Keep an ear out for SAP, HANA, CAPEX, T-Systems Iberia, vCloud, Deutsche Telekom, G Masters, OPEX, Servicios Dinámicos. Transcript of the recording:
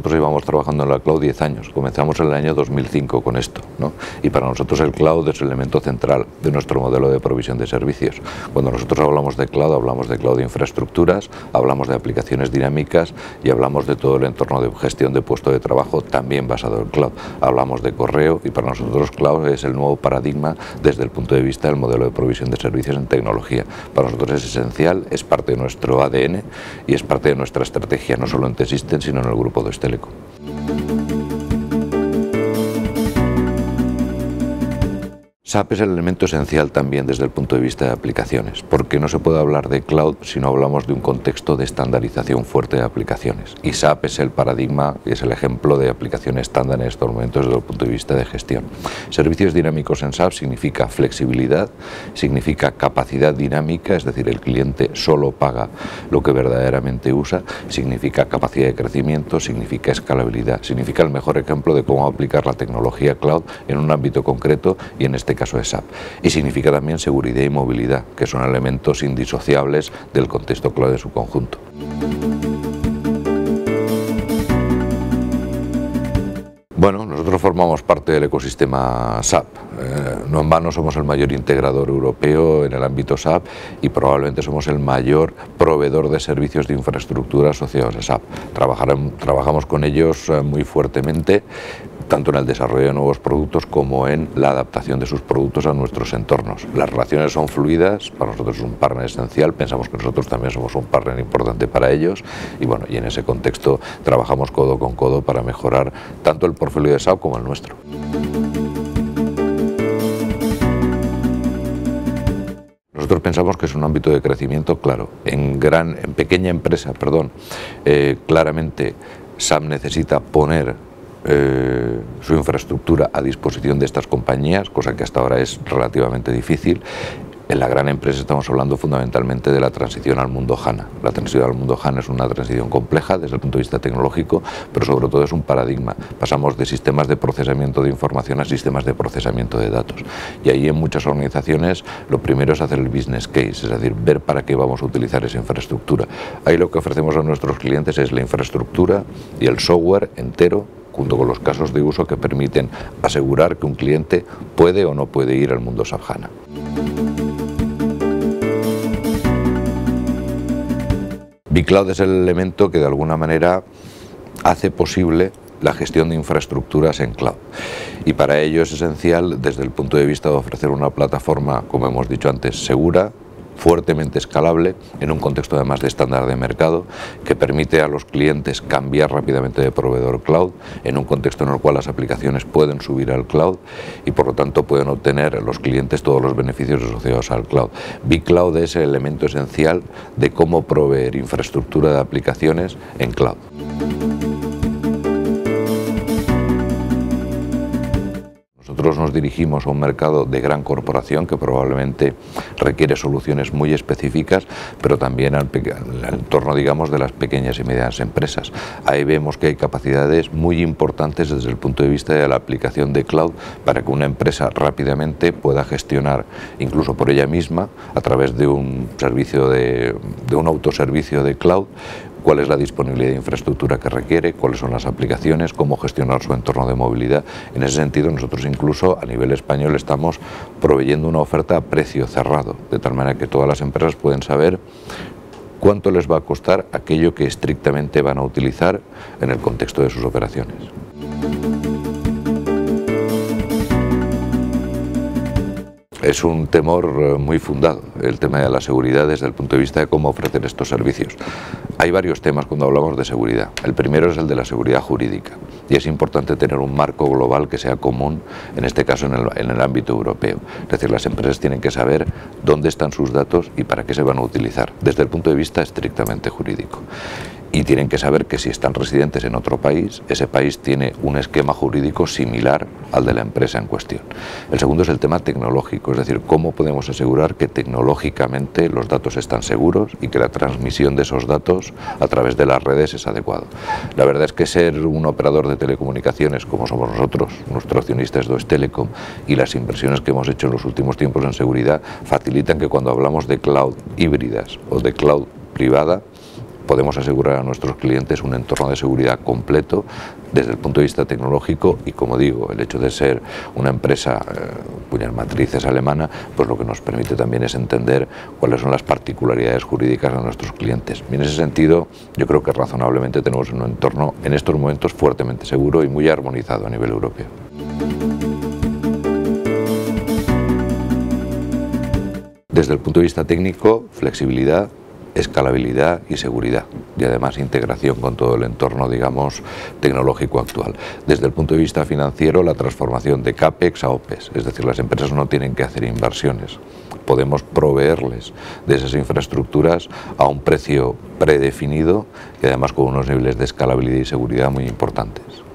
nosotros íbamos trabajando en la cloud 10 años, comenzamos en el año 2005 con esto, ¿no? Y para nosotros el cloud es el elemento central de nuestro modelo de provisión de servicios. Cuando nosotros hablamos de cloud de infraestructuras, hablamos de aplicaciones dinámicas y hablamos de todo el entorno de gestión de puesto de trabajo también basado en cloud. Hablamos de correo y para nosotros cloud es el nuevo paradigma desde el punto de vista del modelo de provisión de servicios en tecnología. Para nosotros es esencial, es parte de nuestro ADN y es parte de nuestra estrategia, no solo en T-Systems, sino en el grupo Deutsche Telekom. SAP es el elemento esencial también desde el punto de vista de aplicaciones, porque no se puede hablar de cloud si no hablamos de un contexto de estandarización fuerte de aplicaciones. Y SAP es el paradigma, es el ejemplo de aplicación estándar en estos momentos desde el punto de vista de gestión. Servicios dinámicos en SAP significa flexibilidad, significa capacidad dinámica, es decir, el cliente solo paga lo que verdaderamente usa, significa capacidad de crecimiento, significa escalabilidad, significa el mejor ejemplo de cómo aplicar la tecnología cloud en un ámbito concreto y en este caso es SAP. Y significa también seguridad y movilidad, que son elementos indisociables del contexto cloud en su conjunto. Bueno, nosotros formamos parte del ecosistema SAP. No en vano somos el mayor integrador europeo en el ámbito SAP y probablemente somos el mayor proveedor de servicios de infraestructura asociados a SAP. Trabajamos con ellos muy fuertemente, tanto en el desarrollo de nuevos productos como en la adaptación de sus productos a nuestros entornos. Las relaciones son fluidas, para nosotros es un partner esencial, pensamos que nosotros también somos un partner importante para ellos y bueno, y en ese contexto trabajamos codo con codo para mejorar tanto el portfolio de SAP como el nuestro. Nosotros pensamos que es un ámbito de crecimiento, claro, en pequeña empresa, claramente SAP necesita poner su infraestructura a disposición de estas compañías, cosa que hasta ahora es relativamente difícil. En la gran empresa estamos hablando fundamentalmente de la transición al mundo HANA. La transición al mundo HANA es una transición compleja desde el punto de vista tecnológico, pero sobre todo es un paradigma. Pasamos de sistemas de procesamiento de información a sistemas de procesamiento de datos. Y ahí en muchas organizaciones lo primero es hacer el business case, es decir, ver para qué vamos a utilizar esa infraestructura. Ahí lo que ofrecemos a nuestros clientes es la infraestructura y el software entero, junto con los casos de uso que permiten asegurar que un cliente puede o no puede ir al mundo SAP HANA. vCloud es el elemento que de alguna manera hace posible la gestión de infraestructuras en cloud y para ello es esencial desde el punto de vista de ofrecer una plataforma, como hemos dicho antes, segura, fuertemente escalable, en un contexto además de estándar de mercado, que permite a los clientes cambiar rápidamente de proveedor cloud, en un contexto en el cual las aplicaciones pueden subir al cloud y por lo tanto pueden obtener los clientes todos los beneficios asociados al cloud. vCloud es el elemento esencial de cómo proveer infraestructura de aplicaciones en cloud. Nosotros nos dirigimos a un mercado de gran corporación que probablemente requiere soluciones muy específicas, pero también al entorno, digamos, de las pequeñas y medianas empresas. Ahí vemos que hay capacidades muy importantes desde el punto de vista de la aplicación de cloud para que una empresa rápidamente pueda gestionar, incluso por ella misma, a través de un servicio de un autoservicio de cloud, cuál es la disponibilidad de infraestructura que requiere, cuáles son las aplicaciones, cómo gestionar su entorno de movilidad. En ese sentido, nosotros incluso a nivel español estamos proveyendo una oferta a precio cerrado, de tal manera que todas las empresas pueden saber cuánto les va a costar aquello que estrictamente van a utilizar en el contexto de sus operaciones. Es un temor muy fundado el tema de la seguridad desde el punto de vista de cómo ofrecer estos servicios. Hay varios temas cuando hablamos de seguridad. El primero es el de la seguridad jurídica y es importante tener un marco global que sea común, en este caso en el ámbito europeo. Es decir, las empresas tienen que saber dónde están sus datos y para qué se van a utilizar desde el punto de vista estrictamente jurídico. Y tienen que saber que si están residentes en otro país, ese país tiene un esquema jurídico similar al de la empresa en cuestión. El segundo es el tema tecnológico, es decir, cómo podemos asegurar que tecnológicamente los datos están seguros y que la transmisión de esos datos a través de las redes es adecuada. La verdad es que ser un operador de telecomunicaciones, como somos nosotros, nuestro accionista es Deutsche Telekom, y las inversiones que hemos hecho en los últimos tiempos en seguridad facilitan que cuando hablamos de cloud híbridas o de cloud privada, podemos asegurar a nuestros clientes un entorno de seguridad completo desde el punto de vista tecnológico y, como digo, el hecho de ser una empresa cuyas matrices alemana, pues lo que nos permite también es entender cuáles son las particularidades jurídicas de nuestros clientes. Y en ese sentido, yo creo que razonablemente tenemos un entorno en estos momentos fuertemente seguro y muy armonizado a nivel europeo. Desde el punto de vista técnico, flexibilidad, escalabilidad y seguridad, y además integración con todo el entorno, digamos, tecnológico actual. Desde el punto de vista financiero, la transformación de CAPEX a OPEX, es decir, las empresas no tienen que hacer inversiones, podemos proveerles de esas infraestructuras a un precio predefinido y además con unos niveles de escalabilidad y seguridad muy importantes.